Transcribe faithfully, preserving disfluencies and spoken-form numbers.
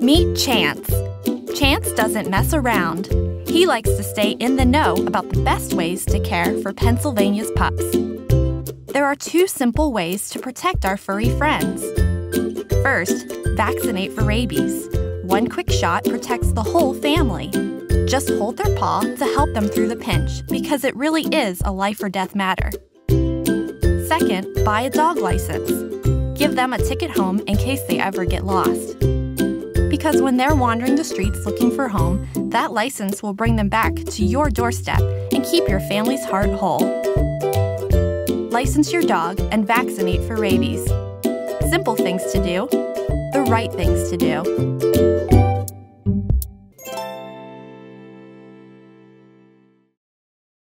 Meet Chance. Chance doesn't mess around. He likes to stay in the know about the best ways to care for Pennsylvania's pups. There are two simple ways to protect our furry friends. First, vaccinate for rabies. One quick shot protects the whole family. Just hold their paw to help them through the pinch because it really is a life or death matter. Second, buy a dog license. Give them a ticket home in case they ever get lost. Because when they're wandering the streets looking for home, that license will bring them back to your doorstep and keep your family's heart whole. License your dog and vaccinate for rabies. Simple things to do, the right things to do.